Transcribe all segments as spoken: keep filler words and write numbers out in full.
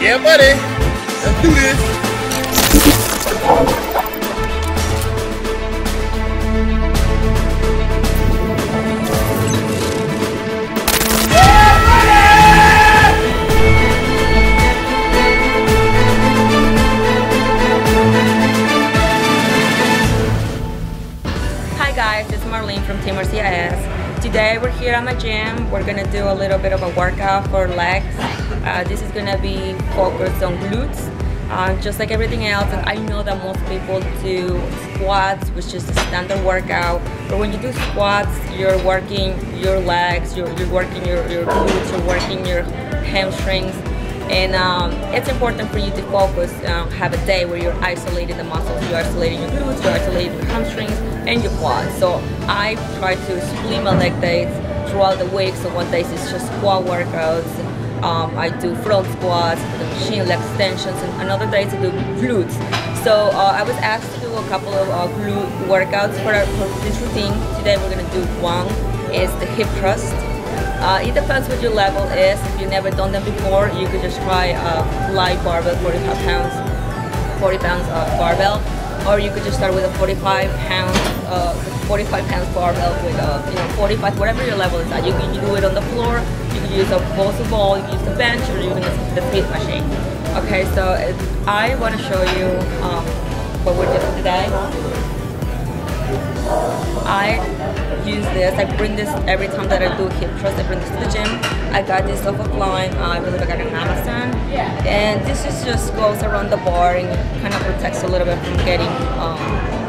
Yeah, buddy. Let's do this. Marlene from Team R C I S. Today we're here at my gym. We're gonna do a little bit of a workout for legs. Uh, this is gonna be focused on glutes, uh, just like everything else. And I know that most people do squats, which is a standard workout. But when you do squats, you're working your legs, you're, you're working your, your glutes, you're working your hamstrings. And um, it's important for you to focus, um, have a day where you're isolating the muscles, you're isolating your glutes, you're isolating your hamstrings and your quads. So I try to split my leg days throughout the week. So one day it's just squat workouts. Um, I do front squats, the machine leg extensions, and another day to do glutes. So uh, I was asked to do a couple of uh, glute workouts for, our, for this routine. Today we're gonna do one, is the hip thrust. Uh, it depends what your level is. If you've never done them before, you could just try a light barbell, forty-five pounds, forty pounds uh, barbell, or you could just start with a forty-five pounds, uh, forty-five pounds barbell with a, you know, forty-five, whatever your level is at. You can do it on the floor. You can use a balsa ball, you can use the bench, or you can use the hip machine. Okay, so I want to show you um, what we're doing today. I. use this. I bring this every time that I do hip thrust. I bring this to the gym. I got this off of Lime. Uh, I believe I got it on Amazon. And this is just goes around the bar and kind of protects a little bit from getting, um,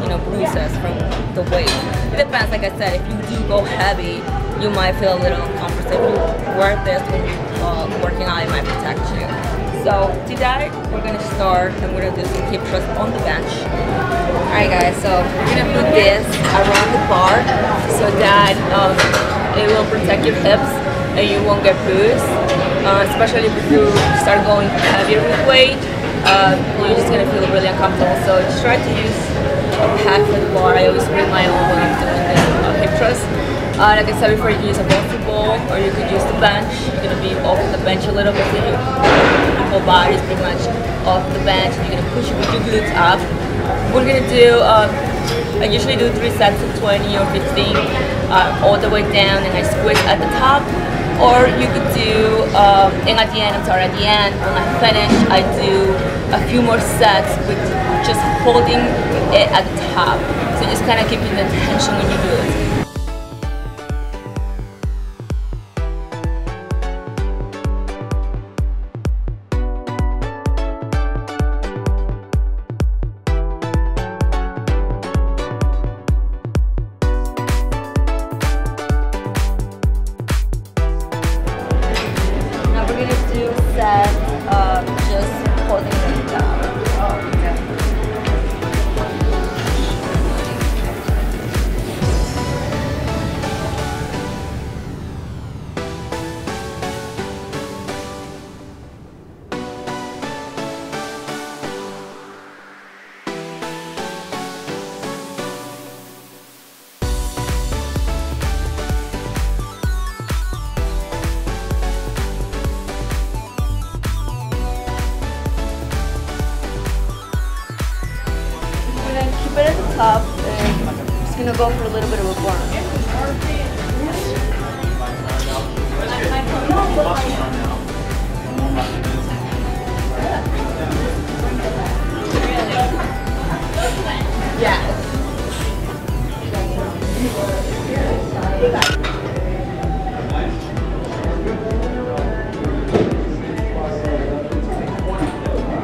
you know, bruises from the weight. It depends. Like I said, if you do go heavy, you might feel a little uncomfortable. If you wear this when you're uh, working out, it might protect you. So today we're gonna start and we're gonna do some hip thrust on the bench. All right, guys. So we're gonna put this around the bar so that um, it will protect your hips and you won't get bruised. Uh, especially if you start going heavier with weight, uh, you're just gonna feel really uncomfortable. So just try to use half of the bar. I always bring my own when I'm doing this uh, hip thrust. Uh, like I said before, you can use a balsa ball or you could use the bench. You're gonna be off the bench a little bit. So you whole body is pretty much off the bench. You're gonna push your glutes up. We're gonna do, um, I usually do three sets of twenty or fifteen, uh, all the way down, and I squeeze at the top. Or you could do, um, and at the end, I'm sorry, at the end, when I finish, I do a few more sets with just holding it at the top. So just kind of keeping the tension when you do it. Up and I'm just gonna go for a little bit of a burn. Yeah.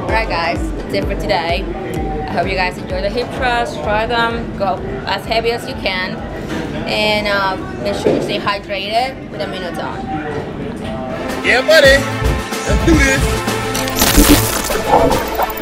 Alright guys, that's it for today. I hope you guys enjoy the hip thrust. Try them, go as heavy as you can, and uh, make sure you stay hydrated with a minute on. Yeah, buddy, let's do this.